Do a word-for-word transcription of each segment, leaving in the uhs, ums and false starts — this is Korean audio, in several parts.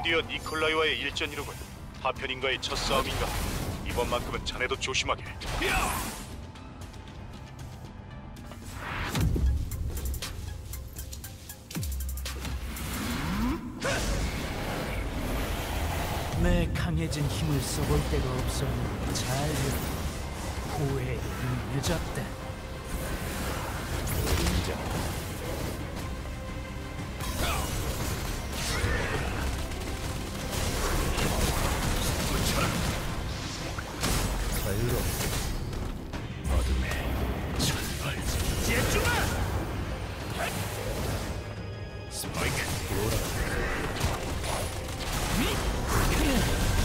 드디어 니콜라이와의 일전이로군. 파편인가의 첫 싸움인가. 이번만큼은 자네도 조심하게. 야! 내 강해진 힘을 써볼 때가 없었는데 잘 후회도 늦었다. 인정. 자유로운 어둠의 천벌. 집중아! 스파이크.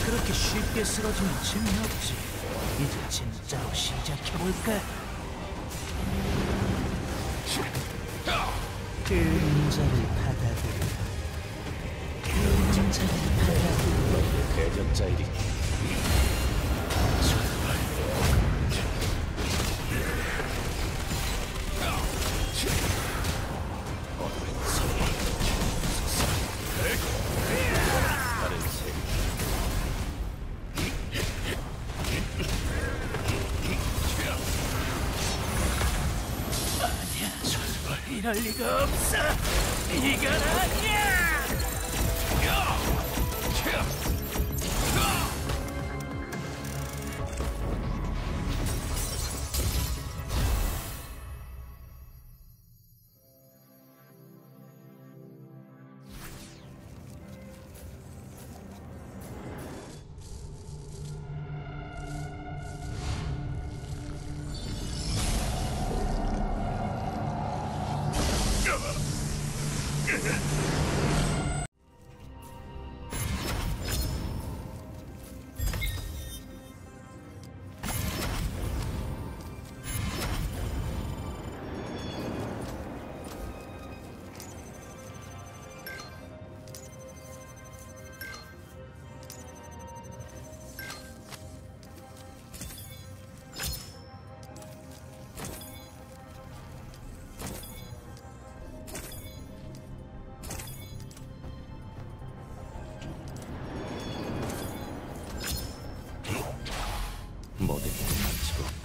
그렇게 쉽게 쓰러지면 재미없지. 이제 진짜로 시작해볼까? 그림자를 받아들여. 그림자를 받아들여. 대적자이리. 이럴 리가 없어! 이건 아니야!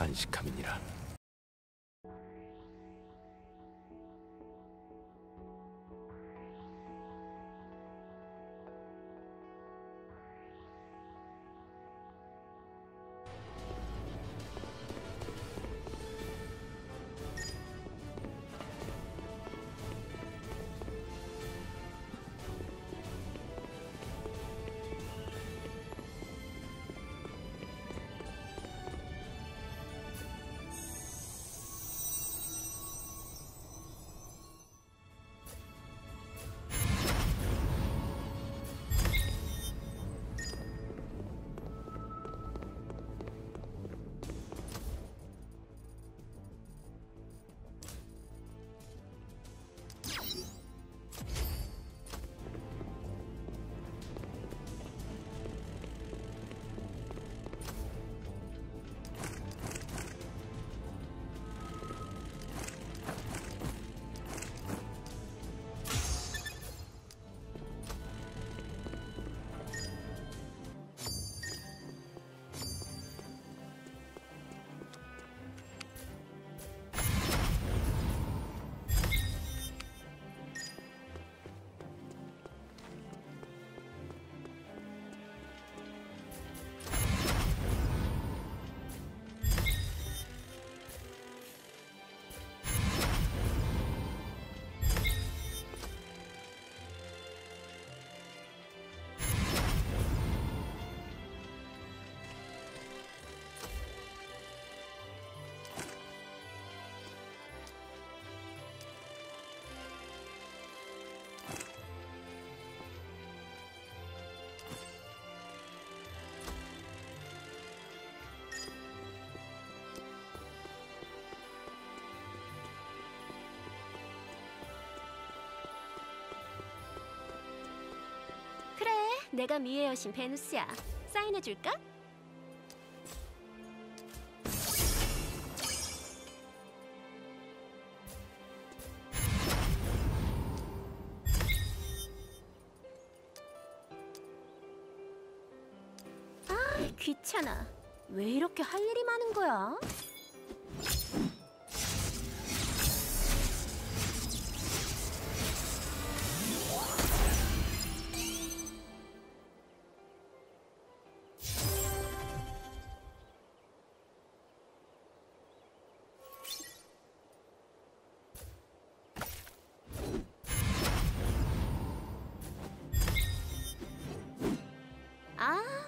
안식함이니라. 내가 미의 여신 베누스야. 사인해줄까? 귀찮아. 왜 이렇게 할 일이 많은 거야?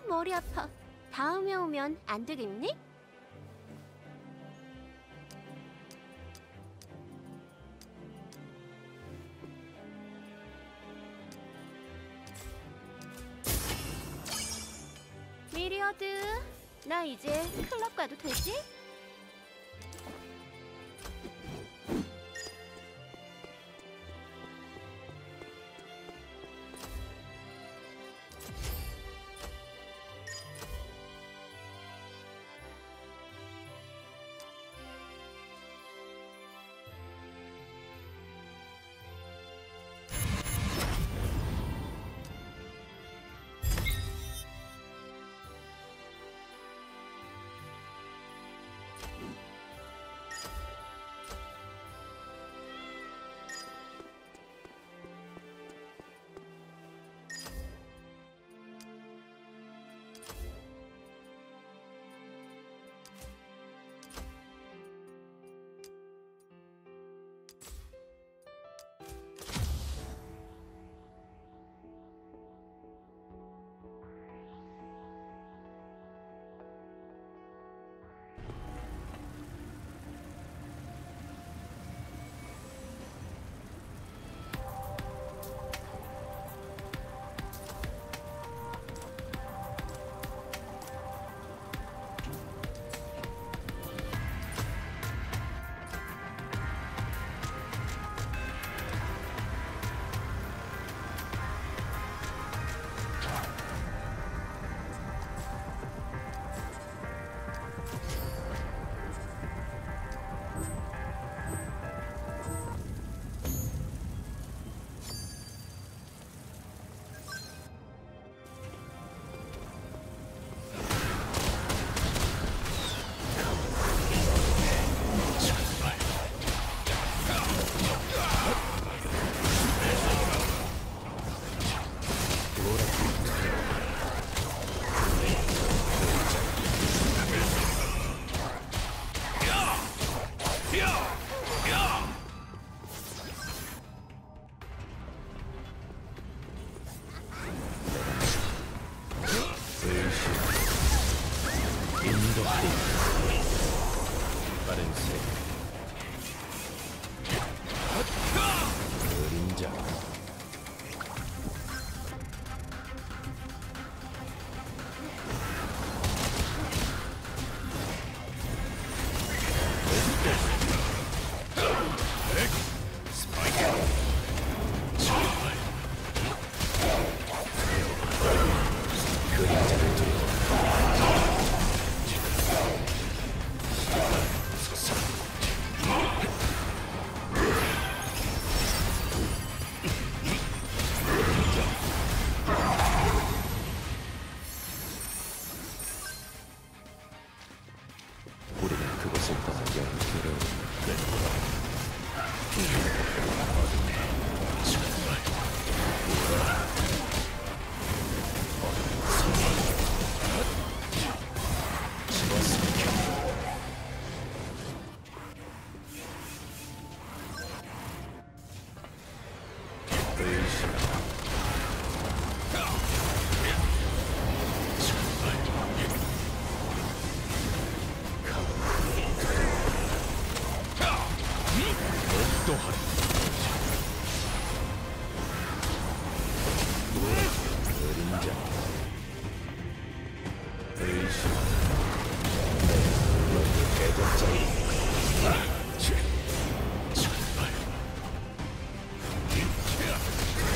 머리 아파. 다음에 오면 안 되겠니? 미리어드, 나 이제 클럽 가도 되지?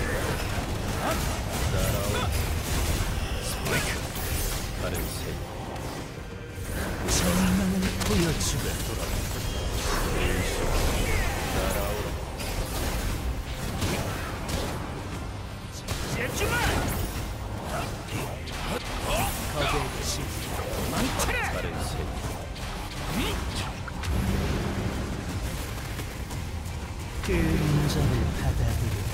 Yeah. 그의 인정을 받아들이라.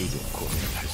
이제 고민할